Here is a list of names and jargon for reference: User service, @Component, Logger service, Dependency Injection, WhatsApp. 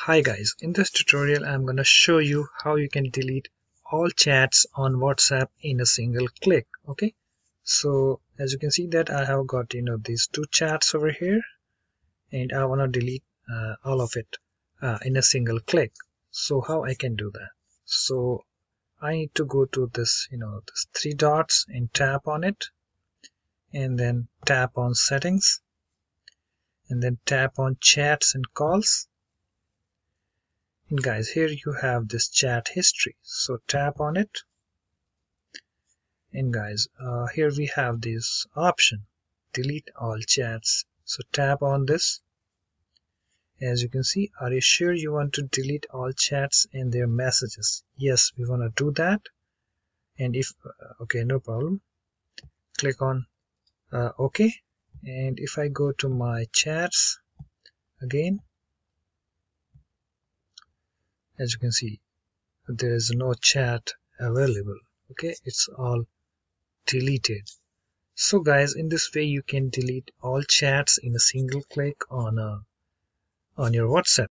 Hi guys, in this tutorial I'm going to show you how you can delete all chats on WhatsApp in a single click. Okay, so as you can see that I have got these two chats over here, and I want to delete all of it in a single click. So how I can do that? So I need to go to this this three dots and tap on it, and then tap on settings, and then tap on chats and calls. And guys, here you have this chat history, so tap on it. And guys, here we have this option, delete all chats, so tap on this. As you can see, are you sure you want to delete all chats and their messages? Yes, we want to do that. And if okay, no problem, click on okay. And if I go to my chats again, as you can see, there is no chat available. Okay, it's all deleted. So guys, in this way you can delete all chats in a single click on your WhatsApp.